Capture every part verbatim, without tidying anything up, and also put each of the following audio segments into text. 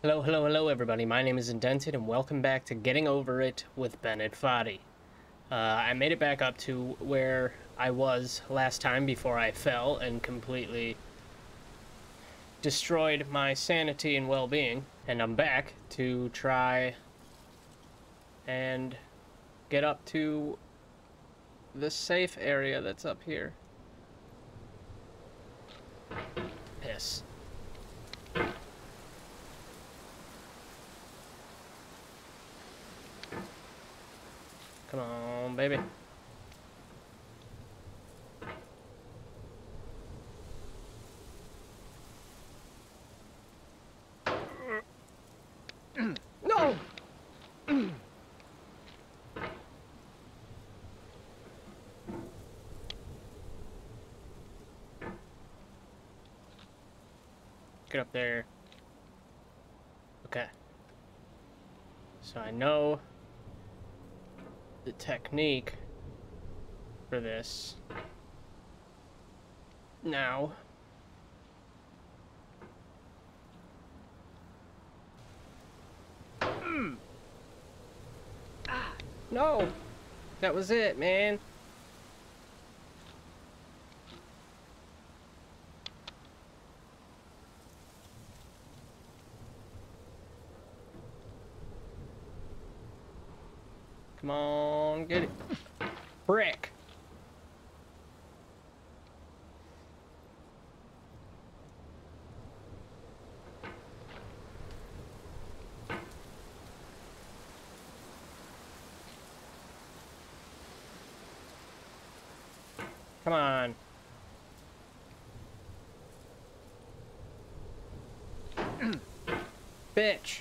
Hello, hello, hello everybody. My name is inDENTed and welcome back to Getting Over It with Bennett Foddy. Uh, I made it back up to where I was last time before I fell and completely destroyed my sanity and well-being. And I'm back to try and get up to the safe area that's up here. Piss. Come on, baby. No! Get up there. Okay. So I know the technique for this now. Mm. Ah, no, that was it, man. Come on, get it. Brick. Come on. Bitch.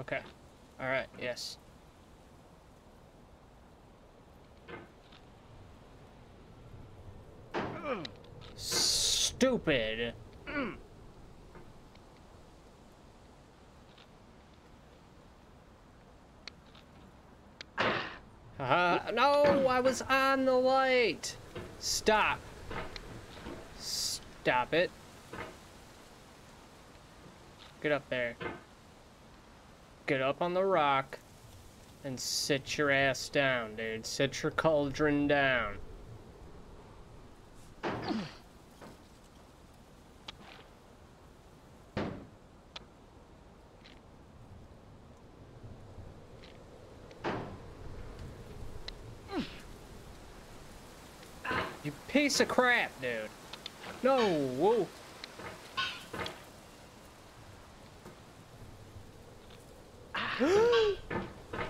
Okay. All right. Yes. Mm. Stupid. Mm. Uh-huh. No, I was on the light. Stop. Stop it. Get up there. Get up on the rock and sit your ass down, dude. Sit your cauldron down. You piece of crap, dude. No, whoa.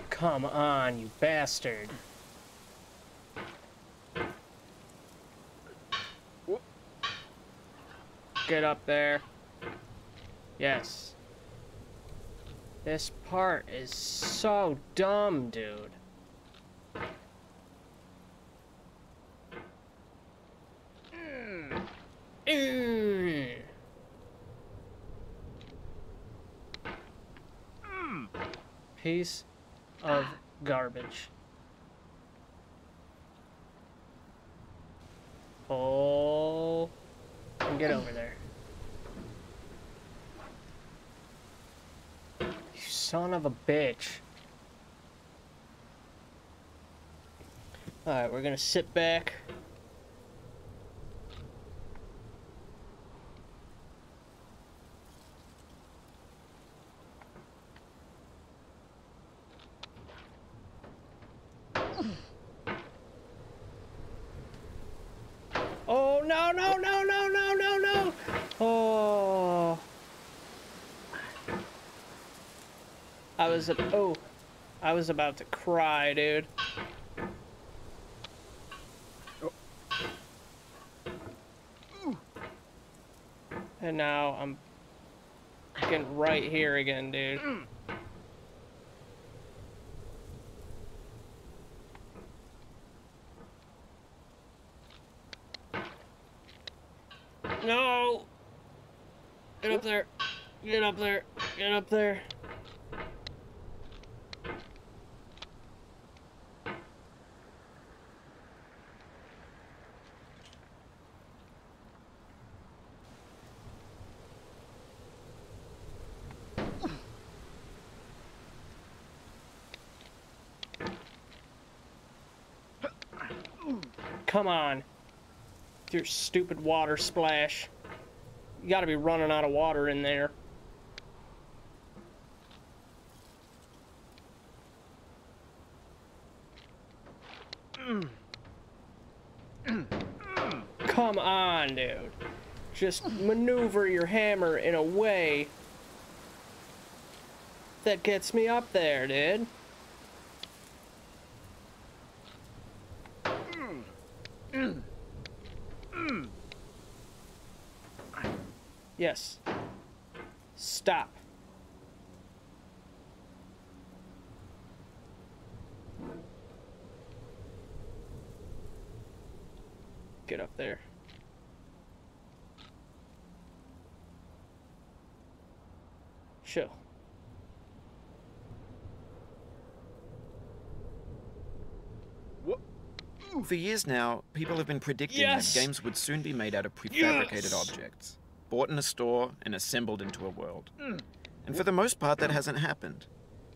Come on, you bastard. Get up there. Yes. This part is so dumb, dude. Piece of garbage. Pull and get over there. You son of a bitch. Alright, we're gonna sit back. No, no, no, no, no, no, no. Oh. I was, oh, I was about to cry, dude. Oh. And now I'm getting right here again, dude. No! Get up there. Get up there. Get up there. Come on. Your stupid water splash. You gotta be running out of water in there. Come on, dude. Just maneuver your hammer in a way that gets me up there, dude. Yes. Stop. Get up there. Chill. What? For years now, people have been predicting yes! that games would soon be made out of prefabricated yes! objects, bought in a store and assembled into a world. And for the most part, that hasn't happened,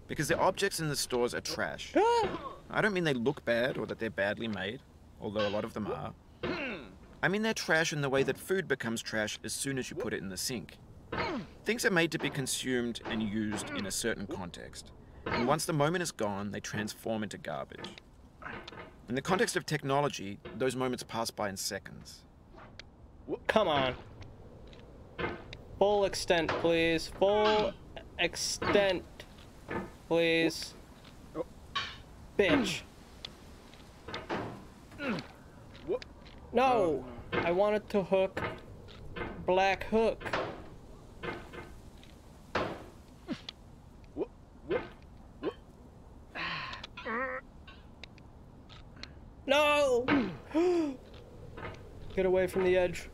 because the objects in the stores are trash. I don't mean they look bad or that they're badly made, although a lot of them are. I mean they're trash in the way that food becomes trash as soon as you put it in the sink. Things are made to be consumed and used in a certain context, and once the moment is gone, they transform into garbage. In the context of technology, those moments pass by in seconds. Come on. Full extent, please. Full extent, please. Bitch. No! I wanted to hook. Black hook. No! Get away from the edge.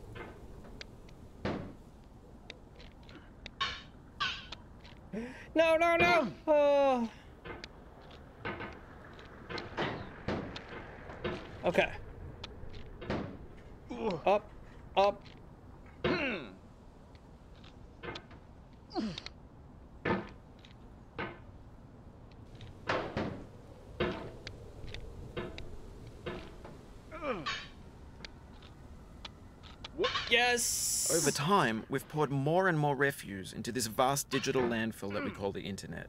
No, no, no! Oh. Okay. Up, up. Yes! Over time, we've poured more and more refuse into this vast digital landfill that we call the internet.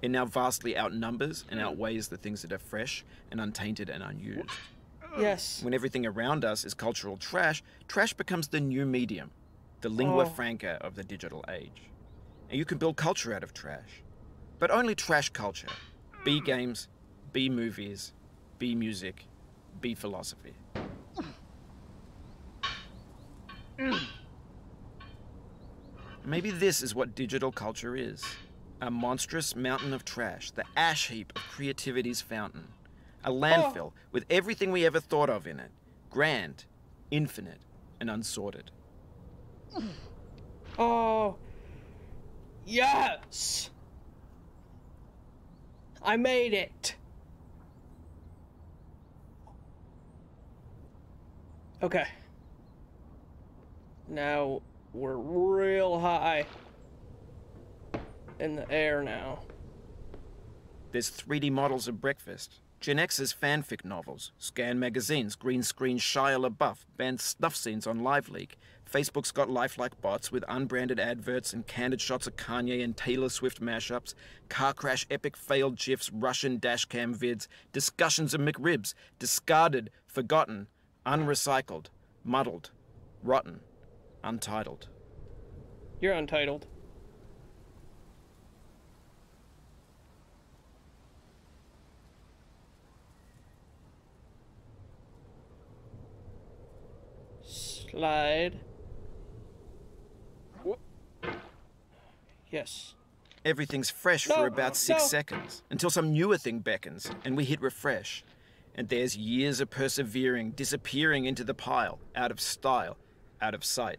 It now vastly outnumbers and outweighs the things that are fresh and untainted and unused. Yes. When everything around us is cultural trash, trash becomes the new medium, the lingua oh. franca of the digital age. And you can build culture out of trash, but only trash culture. B games, B movies, B music, B philosophy. Maybe this is what digital culture is. A monstrous mountain of trash, the ash heap of creativity's fountain. A landfill oh. with everything we ever thought of in it. Grand, infinite, and unsorted. Oh. Yes! I made it. Okay. Now we're real high in the air now. There's three D models of breakfast. Gen X's fanfic novels, scan magazines, green screen Shia LaBeouf, banned snuff scenes on LiveLeak. Facebook's got lifelike bots with unbranded adverts and candid shots of Kanye and Taylor Swift mashups, car crash epic failed gifs, Russian dashcam vids, discussions of McRibs, discarded, forgotten, unrecycled, muddled, rotten, untitled. You're untitled. Slide. Yes. Everything's fresh no, for about six no. seconds, until some newer thing beckons, and we hit refresh. And there's years of persevering, disappearing into the pile, out of style, out of sight.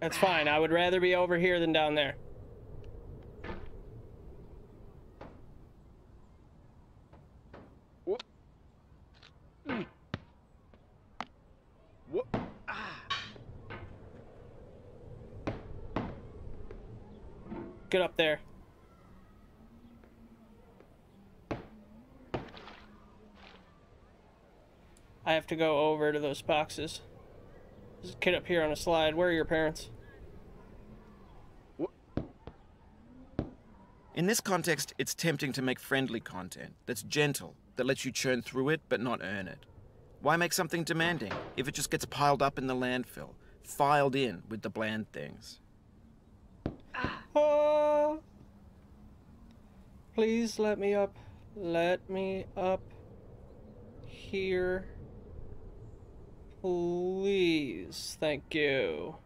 That's fine. I would rather be over here than down there. Get up there. I have to go over to those boxes. There's a kid up here on a slide. Where are your parents? In this context, it's tempting to make friendly content that's gentle, that lets you churn through it but not earn it. Why make something demanding if it just gets piled up in the landfill, filed in with the bland things? Oh, please let me up. Let me up here. Please, thank you.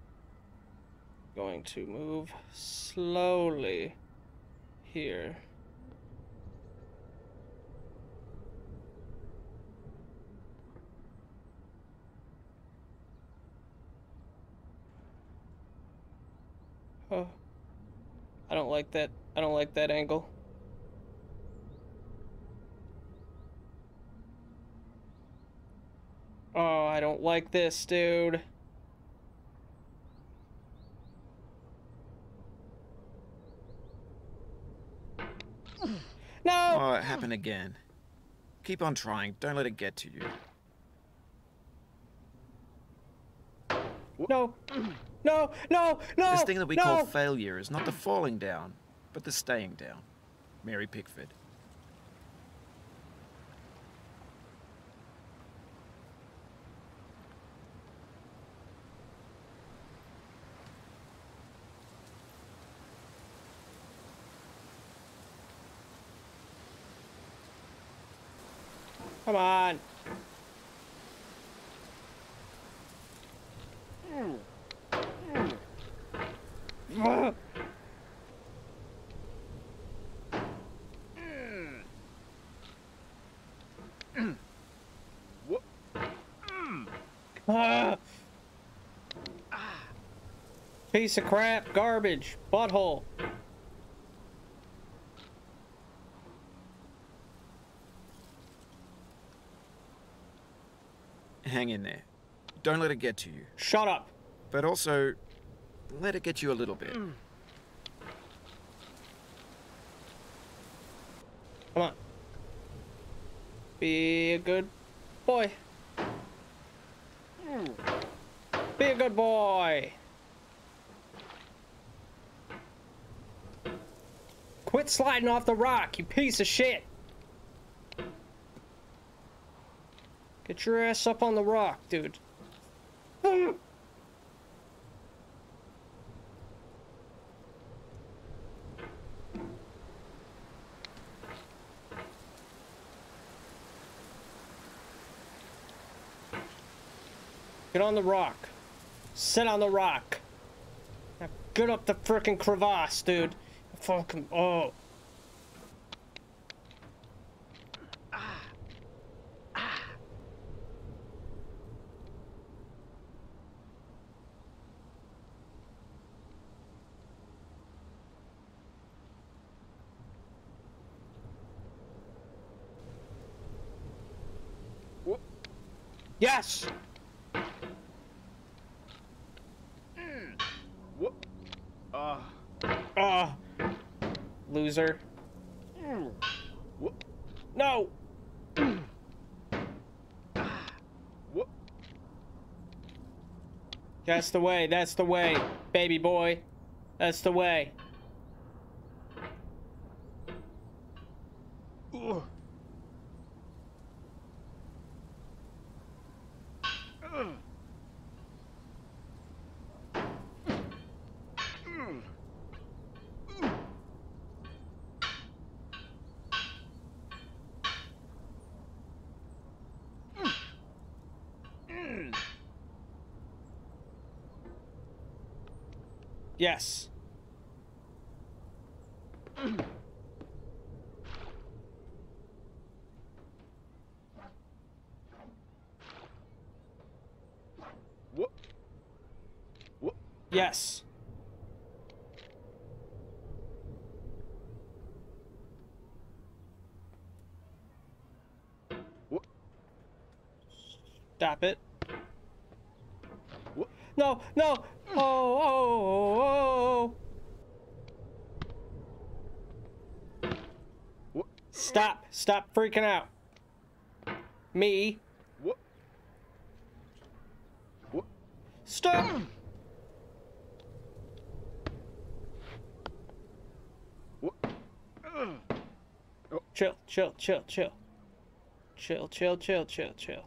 Going to move slowly here. Oh, I don't like that. I don't like that angle. Oh, I don't like this, dude. No! Oh, it happened again. Keep on trying. Don't let it get to you. No. No, no, no! This thing that we no. call failure is not the falling down, but the staying down. Mary Pickford. Come on. Piece of crap, garbage, butthole. Hang in there. Don't let it get to you. Shut up. But also, let it get you a little bit. Come on. Be a good boy. Be a good boy. Quit sliding off the rock, you piece of shit. Get your ass up on the rock, dude. Mm. Get on the rock. Sit on the rock. Now get up the frickin' crevasse, dude. Fucking oh. Yes. Mm. Whoop. Ah. Uh. Ah. Uh. Loser. Mm. Whoop. No. Mm. Ah. Whoop. That's the way. That's the way, baby boy. That's the way. Ugh. Yes. Whoop. Whoop. Yes. Whoop. Stop it. Whoop. No, no. Oh, oh, oh, oh. Stop. Stop freaking out. Me. Stop! Chill, chill, chill, chill. Chill, chill, chill, chill, chill.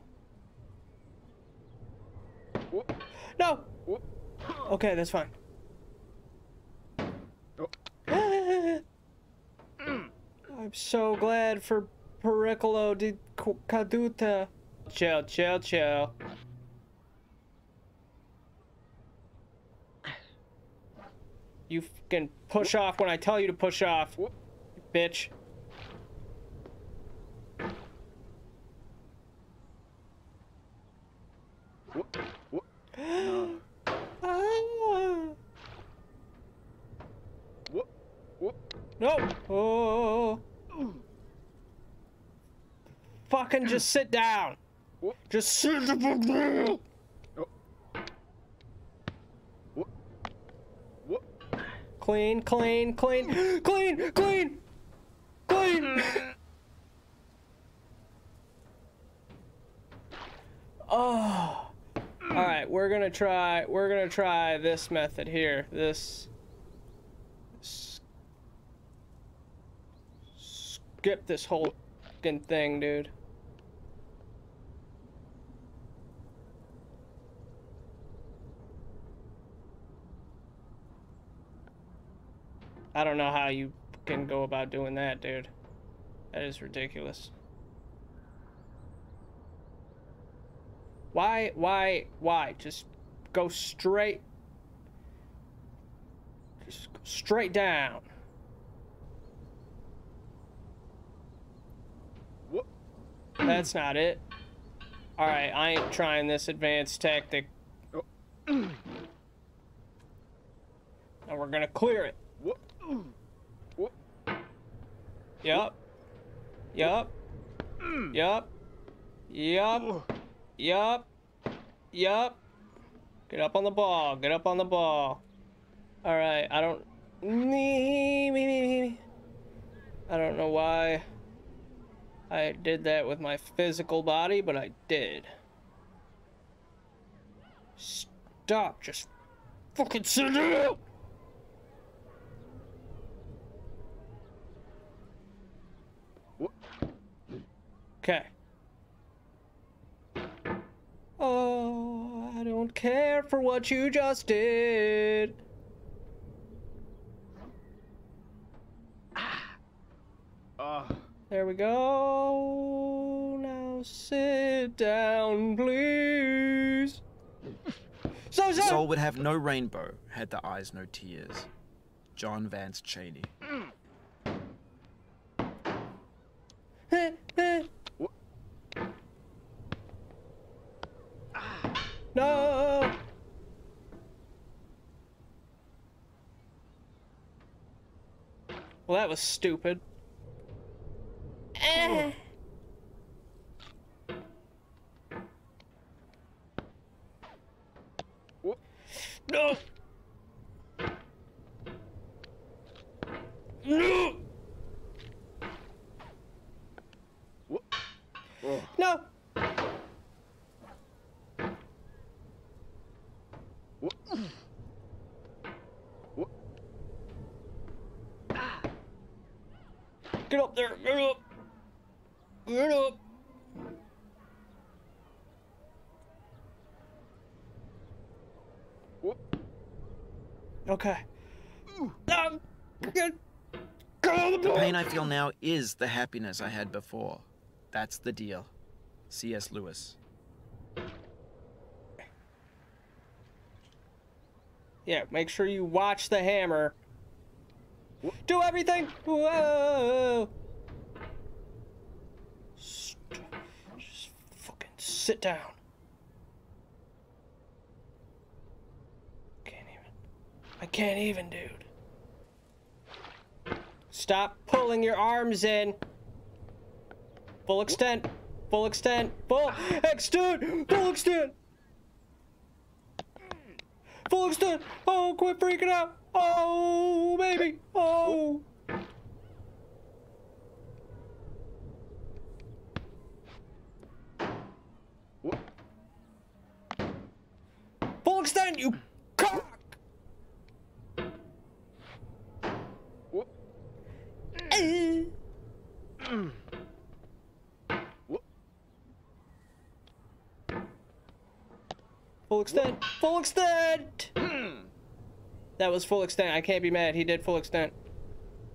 No! Okay, that's fine. I'm so glad for Pericolo di Caduta. Chill, chill, chill. You can push off when I tell you to push off, bitch. No! Oh! Fucking just sit down. Just sit down. Clean, clean, clean, clean, clean, clean. Oh. All right, we're gonna try. We're gonna try this method here. This. Skip this whole fucking thing, dude. I don't know how you can go about doing that, dude. That is ridiculous. Why, why, why? Just go straight. Just go straight down. That's not it. All right, I ain't trying this advanced tactic. Now we're gonna clear it. Yup. Yup. Yup. Yup. Yup. Yup. Get up on the ball. Get up on the ball. All right, I don't. Me, me, me, me. I don't know why I did that with my physical body, but I did. Stop, just fucking sit down! Okay. Oh, I don't care for what you just did. Ah. Uh. There we go. Now sit down, please. So, so. Soul would have no rainbow had the eyes no tears. John Vance Cheney. No. Well, that was stupid. Eh. No. No. No. Get up there. Get up. Get up. Okay. Um, get, get on the, the pain I feel now is the happiness I had before. That's the deal. C S Lewis. Yeah, make sure you watch the hammer. Do everything. Whoa. Just fucking sit down. Can't even. I can't even, dude. Stop pulling your arms in. Full extent. Full extent. Full extent. Full extent. Full extent. Oh, quit freaking out. Oh, baby. Oh. extent, you cock! Whoop. Mm. Mm. Whoop. Full extent. Whoop. Full extent! Mm. That was full extent. I can't be mad. He did full extent.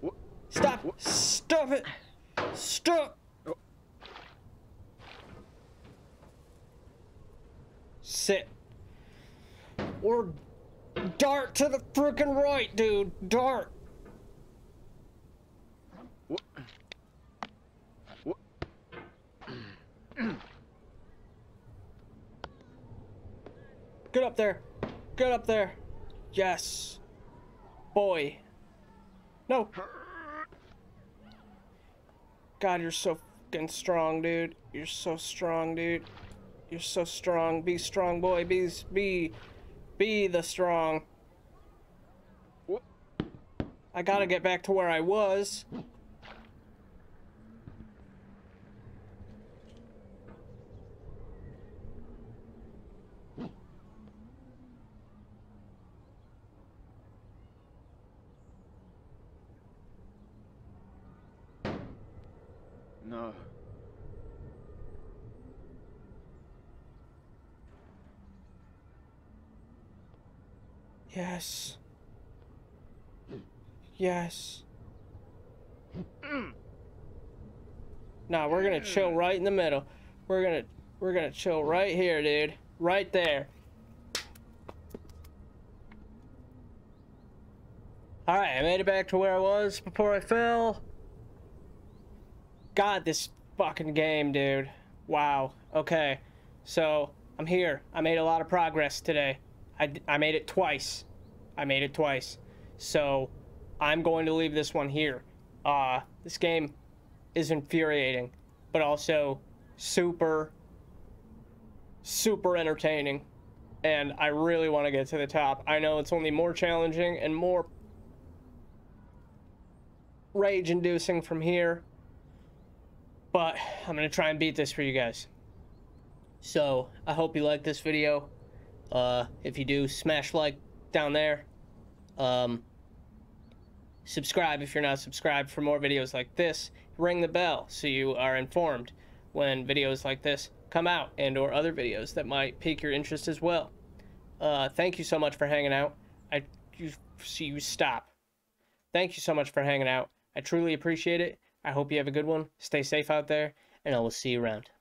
Whoop. Stop! Whoop. Stop it! Stop! Oh. Sit. Or dart to the freaking right, dude. Dart. What? What? Get up there. Get up there. Yes. Boy. No. God, you're so fucking strong, dude. You're so strong, dude. You're so strong. Be strong, boy. Be... be... Be the strong. Whoop. I gotta get back to where I was. No. Yes. Yes. Nah, we're gonna chill right in the middle. We're gonna we're gonna chill right here, dude. Right there. Alright, I made it back to where I was before I fell. God, this fucking game, dude. Wow. Okay. So, I'm here. I made a lot of progress today. I, I made it twice. I made it twice. So, I'm going to leave this one here. Uh, this game is infuriating, but also super, super entertaining. And I really want to get to the top. I know it's only more challenging and more rage-inducing from here. But I'm going to try and beat this for you guys. So, I hope you like this video. Uh, if you do, smash like down there. Um, subscribe if you're not subscribed for more videos like this. Ring the bell so you are informed when videos like this come out, and or other videos that might pique your interest as well. Uh, thank you so much for hanging out. I you, see you stop. Thank you so much for hanging out. I truly appreciate it. I hope you have a good one. Stay safe out there, and I will see you around.